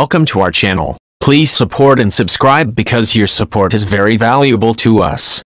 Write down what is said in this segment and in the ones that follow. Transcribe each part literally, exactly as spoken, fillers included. Welcome to our channel. Please support and subscribe because your support is very valuable to us.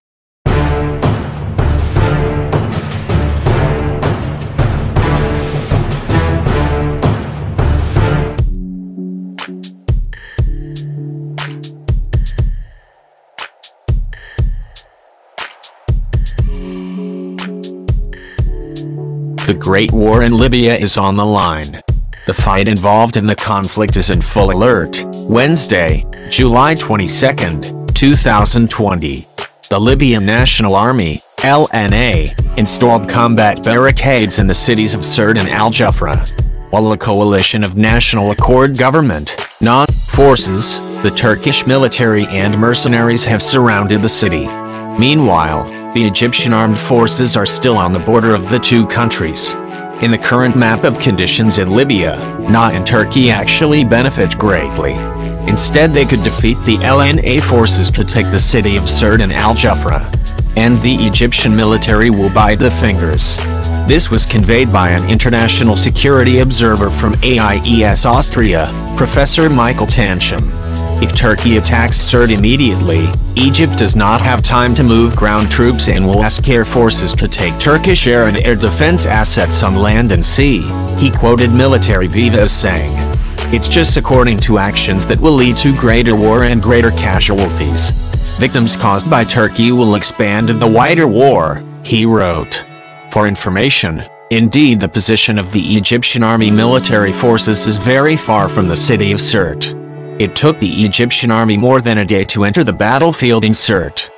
The Great War in Libya is on the line. The fight involved in the conflict is in full alert. Wednesday, July twenty-second, two thousand twenty. The Libyan National Army, L N A, installed combat barricades in the cities of Sirte and Al Jafra, while a coalition of National Accord government, N A forces, the Turkish military and mercenaries have surrounded the city. Meanwhile, the Egyptian armed forces are still on the border of the two countries. In the current map of conditions in Libya, N A and Turkey actually benefit greatly. Instead, they could defeat the L N A forces to take the city of Sirte and Al Jafra, and the Egyptian military will bite the fingers. This was conveyed by an international security observer from A I E S Austria, Professor Michael Tanchum. If Turkey attacks Sirte immediately, Egypt does not have time to move ground troops and will ask air forces to take Turkish air and air defense assets on land and sea, he quoted Military Viva as saying. It's just according to actions that will lead to greater war and greater casualties. Victims caused by Turkey will expand in the wider war, he wrote. For information, indeed the position of the Egyptian army military forces is very far from the city of Sirte. It took the Egyptian army more than a day to enter the battlefield in Sirte.